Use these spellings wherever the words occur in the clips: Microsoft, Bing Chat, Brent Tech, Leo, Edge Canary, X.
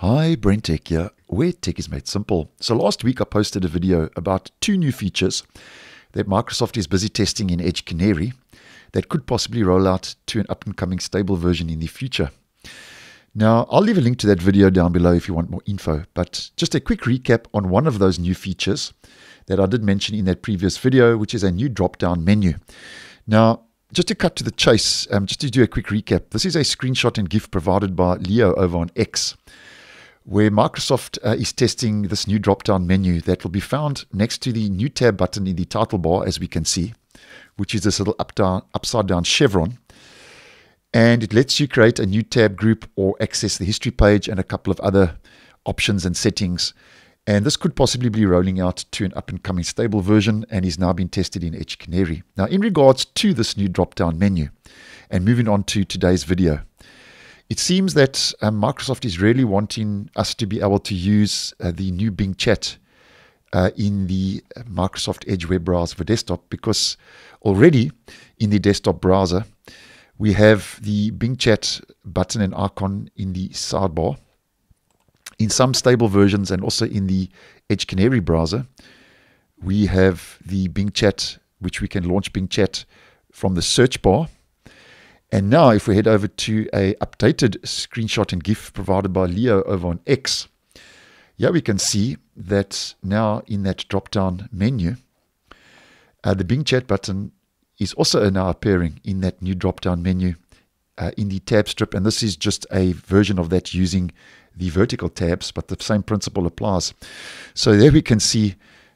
Hi, Brent Tech here, where tech is made simple. So last week I posted a video about two new features that Microsoft is busy testing in Edge Canary that could possibly roll out to an up-and-coming stable version in the future. Now, I'll leave a link to that video down below if you want more info, but just a quick recap on one of those new features that I did mention in that previous video, which is a new drop-down menu. Now, just to cut to the chase, just to do a quick recap, this is a screenshot and GIF provided by Leo over on X, where Microsoft is testing this new drop-down menu that will be found next to the new tab button in the title bar, as we can see, which is this little upside-down chevron. And it lets you create a new tab group or access the history page and a couple of other options and settings. And this could possibly be rolling out to an up-and-coming stable version and is now being tested in Edge Canary. Now, in regards to this new drop-down menu, and moving on to today's video, it seems that Microsoft is really wanting us to be able to use the new Bing Chat in the Microsoft Edge web browser for desktop, because already in the desktop browser, we have the Bing Chat button and icon in the sidebar. In some stable versions and also in the Edge Canary browser, we have the Bing Chat, which we can launch Bing Chat from the search bar. And now if we head over to an updated screenshot and GIF provided by Leo over on X, yeah, we can see that now in that drop-down menu, the Bing Chat button is also now appearing in that new drop-down menu in the tab strip. And this is just a version of that using the vertical tabs, but the same principle applies. So there we can see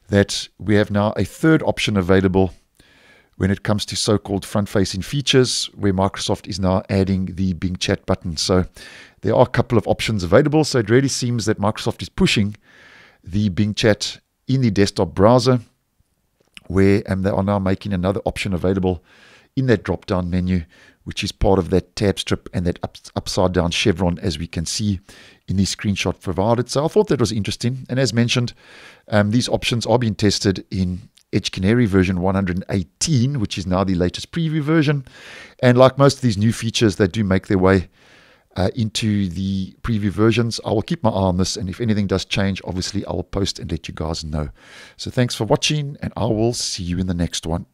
that we have now a third option available when it comes to so-called front-facing features, where Microsoft is now adding the Bing Chat button. So there are a couple of options available. So it really seems that Microsoft is pushing the Bing Chat in the desktop browser, where they are now making another option available in that drop-down menu, which is part of that tab strip and that upside-down chevron, as we can see in the screenshot provided. So I thought that was interesting. And as mentioned, these options are being tested in Edge Canary version 118, which is now the latest preview version. And like most of these new features that do make their way into the preview versions, I will keep my eye on this. And if anything does change, obviously, I will post and let you guys know. So thanks for watching, and I will see you in the next one.